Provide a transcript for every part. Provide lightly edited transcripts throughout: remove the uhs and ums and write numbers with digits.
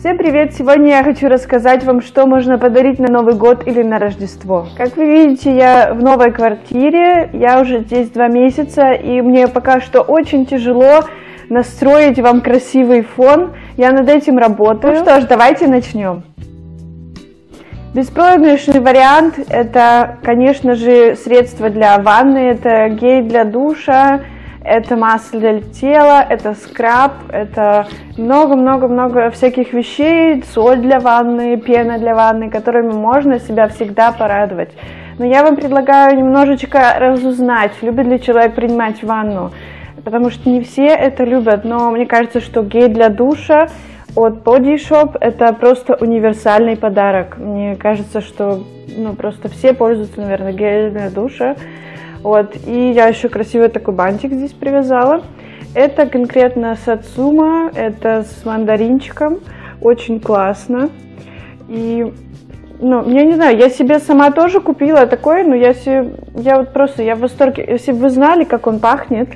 Всем привет! Сегодня я хочу рассказать вам, что можно подарить на Новый год или на Рождество. Как вы видите, я в новой квартире, я уже здесь 2 месяца, и мне пока что очень тяжело настроить вам красивый фон. Я над этим работаю. Ну что ж, давайте начнем. Беспроигрышный вариант – это, конечно же, средство для ванны, это гель для душа, это масло для тела, это скраб, это много-много-много всяких вещей, соль для ванны, пена для ванны, которыми можно себя всегда порадовать. Но я вам предлагаю немножечко разузнать, любит ли человек принимать ванну, потому что не все это любят, но мне кажется, что гель для душа от Body Shop это просто универсальный подарок. Мне кажется, что просто все пользуются, наверное, гелем для душа. Вот, и я еще красивый такой бантик здесь привязала. Это конкретно сацума, это с мандаринчиком, очень классно. И, я не знаю, я себе сама тоже купила такой, но я в восторге. Если бы вы знали, как он пахнет,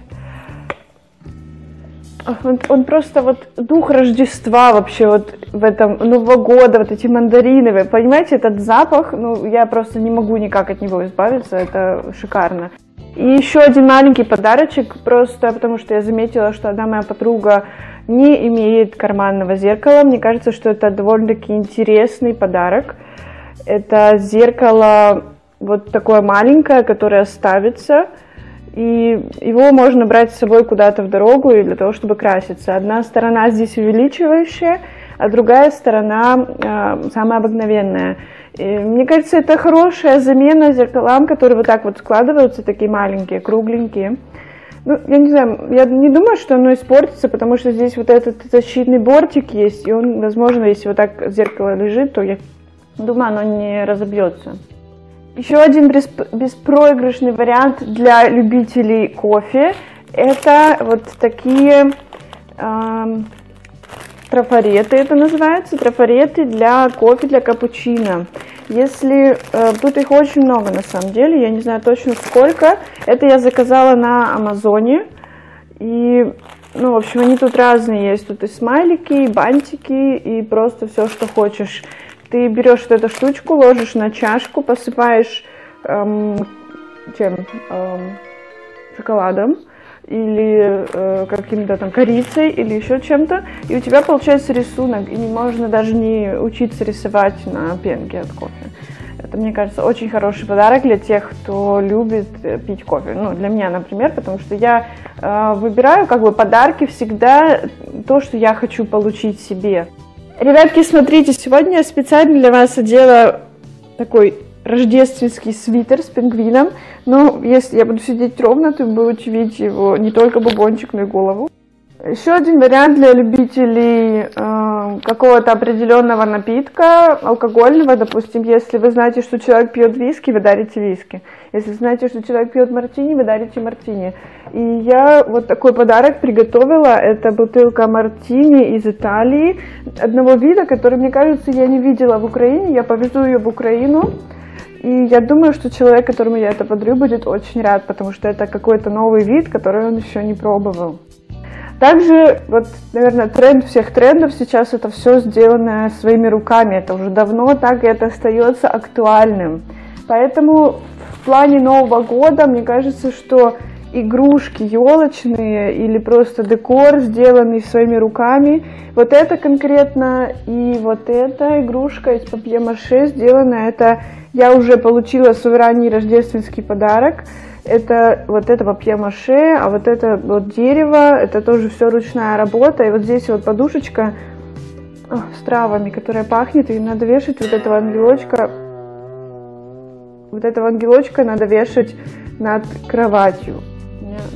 он просто дух Рождества вообще в этом Нового года, эти мандариновые, понимаете, этот запах, я просто не могу никак от него избавиться, это шикарно. И еще один маленький подарочек, просто потому что я заметила, что одна моя подруга не имеет карманного зеркала, мне кажется, что это довольно-таки интересный подарок. Это зеркало такое маленькое, которое ставится. И его можно брать с собой куда-то в дорогу для того, чтобы краситься. Одна сторона здесь увеличивающая, а другая сторона самая обыкновенная. И мне кажется, это хорошая замена зеркалам, которые так складываются, такие маленькие, кругленькие. Я не знаю, я не думаю, что оно испортится, потому что здесь этот защитный бортик есть, и он, возможно, если так зеркало лежит, то я думаю, оно не разобьется. Еще один беспроигрышный вариант для любителей кофе – это такие трафареты, это называется, трафареты для кофе, для капучино. Если тут их очень много на самом деле, я не знаю точно сколько, это я заказала на Амазоне, и, в общем, они тут разные есть, тут и смайлики, и бантики, и просто все, что хочешь. Ты берешь эту штучку, ложишь на чашку, посыпаешь шоколадом или каким-то корицей или еще чем-то, и у тебя получается рисунок, и можно даже не учиться рисовать на пенке от кофе. Это, мне кажется, очень хороший подарок для тех, кто любит пить кофе. Для меня, например, потому что я выбираю подарки всегда то, что я хочу получить себе. Ребятки, смотрите, сегодня я специально для вас одела такой рождественский свитер с пингвином. Но если я буду сидеть ровно, то вы будете видеть его не только бубончик, но и голову. Еще один вариант для любителей какого-то определенного напитка, алкогольного. Допустим, если вы знаете, что человек пьет виски, вы дарите виски. Если знаете, что человек пьет мартини, вы дарите мартини. И я такой подарок приготовила. Это бутылка мартини из Италии. Одного вида, который, мне кажется, я не видела в Украине. Я повезу ее в Украину. И я думаю, что человек, которому я это подарю, будет очень рад, потому что это какой-то новый вид, который он еще не пробовал. Также, наверное, тренд всех трендов сейчас это все сделано своими руками. Это уже давно так, и это остается актуальным. Поэтому в плане Нового года, мне кажется, что игрушки елочные или просто декор, сделанный своими руками. Вот это конкретно и эта игрушка из папье-маше сделана. Это я уже получила свой ранний рождественский подарок. Это папье-маше, а это дерево, это тоже все ручная работа. И здесь подушечка с травами, которая пахнет, и надо вешать этого ангелочка. Этого ангелочка надо вешать над кроватью.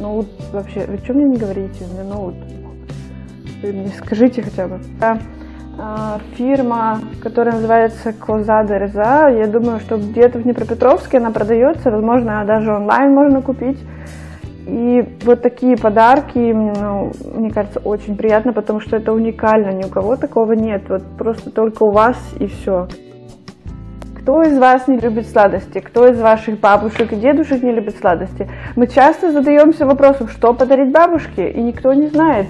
Ноут вообще, вы что мне не говорите, у меня ноут, вы мне скажите хотя бы. Это фирма, которая называется Коза Дереза, я думаю, что где-то в Днепропетровске она продается, возможно, даже онлайн можно купить. И такие подарки, мне кажется, очень приятно, потому что это уникально, ни у кого такого нет, просто только у вас и все. Кто из вас не любит сладости? Кто из ваших бабушек и дедушек не любит сладости? Мы часто задаемся вопросом, что подарить бабушке, и никто не знает.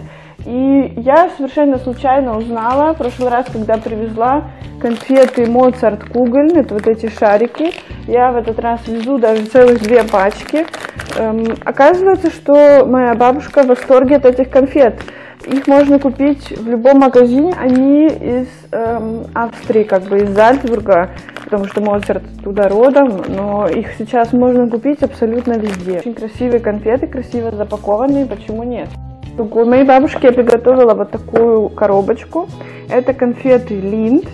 И я совершенно случайно узнала, в прошлый раз, когда привезла конфеты Моцарт Кугольный, это вот эти шарики, я в этот раз везу даже целых 2 пачки. Оказывается, что моя бабушка в восторге от этих конфет. Их можно купить в любом магазине, они из Австрии, как бы из Зальцбурга, потому что Моцарт туда родом, но их сейчас можно купить абсолютно везде. Очень красивые конфеты, красиво запакованные, почему нет? У моей бабушки я приготовила вот такую коробочку. Это конфеты Lindt,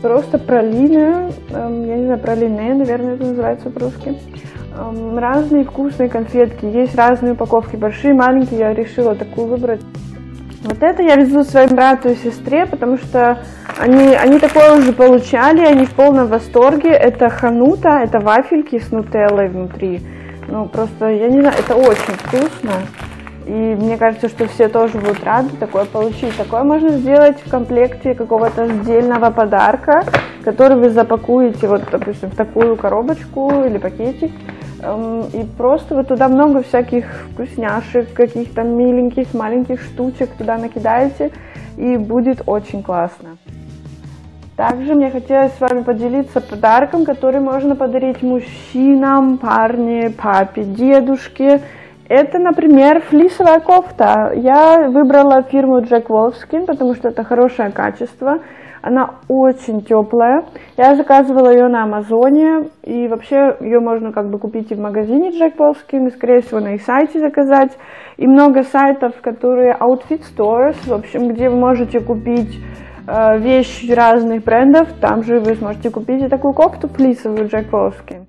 просто пралине, я не знаю, пралине, наверное, это называется по-русски. Разные вкусные конфетки, есть разные упаковки, большие, маленькие, я решила такую выбрать. Вот это я везу своему брату и сестре, потому что они такое уже получали, они в полном восторге. Это ханута, это вафельки с нутеллой внутри. Ну, просто, я не знаю, это очень вкусно. И мне кажется, что все тоже будут рады такое получить. Такое можно сделать в комплекте какого-то отдельного подарка, который вы запакуете, вот, допустим, в такую коробочку или пакетик. И просто вы туда много всяких вкусняшек, каких-то миленьких, маленьких штучек туда накидаете, и будет очень классно. Также мне хотелось с вами поделиться подарком, который можно подарить мужчинам, парне, папе, дедушке. Это, например, флисовая кофта. Я выбрала фирму Jack Wolfskin, потому что это хорошее качество. Она очень теплая. Я заказывала ее на Амазоне. И вообще ее можно как бы купить и в магазине Jack Wolfskin, и скорее всего на их сайте заказать. И много сайтов, которые Outfit Stores, в общем, где вы можете купить вещи разных брендов. Там же вы сможете купить и такую кофту флисовую Jack Wolfskin.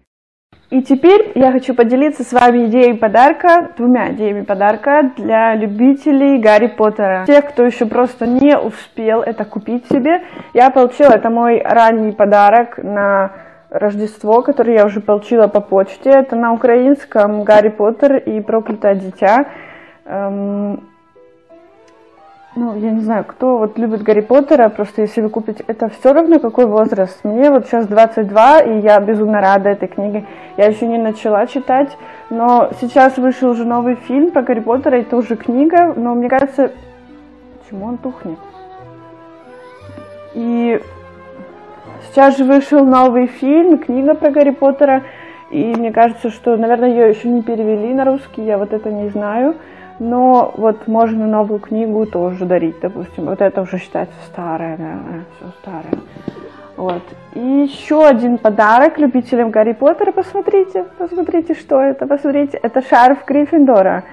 И теперь я хочу поделиться с вами идеей подарка, 2 идеями подарка для любителей Гарри Поттера. Тех, кто еще просто не успел это купить себе, я получила, это мой ранний подарок на Рождество, который я уже получила по почте. Это на украинском «Гарри Поттер и проклятое дитя». Ну, я не знаю, кто вот любит Гарри Поттера, просто если вы купите, это все равно какой возраст. Мне вот сейчас 22, и я безумно рада этой книге. Я еще не начала читать, но сейчас вышел уже новый фильм про Гарри Поттера, это уже книга, но мне кажется... Почему он тухнет? И сейчас же вышел новый фильм, книга про Гарри Поттера, и мне кажется, что, наверное, ее еще не перевели на русский, я вот это не знаю. Но вот можно новую книгу тоже дарить, допустим. Вот это уже считается старое, наверное, все старое. Вот. И еще один подарок любителям Гарри Поттера. Посмотрите, что это. Посмотрите, это шарф Гриффиндора.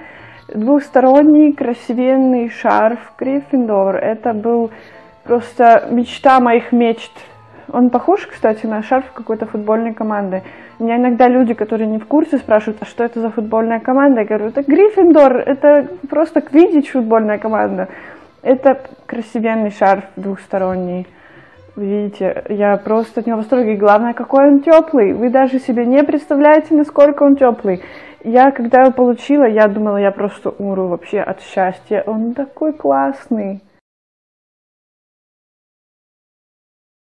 Двухсторонний красивенный шарф Гриффиндор. Это был просто мечта моих мечт. Он похож, кстати, на шарф какой-то футбольной команды. У меня иногда люди, которые не в курсе, спрашивают, а что это за футбольная команда? Я говорю, это Гриффиндор, это просто квиддич футбольная команда. Это красивенный шарф двухсторонний. Видите, я просто от него в восторге. Главное, какой он теплый. Вы даже себе не представляете, насколько он теплый. Я, когда его получила, я думала, я просто умру вообще от счастья. Он такой классный.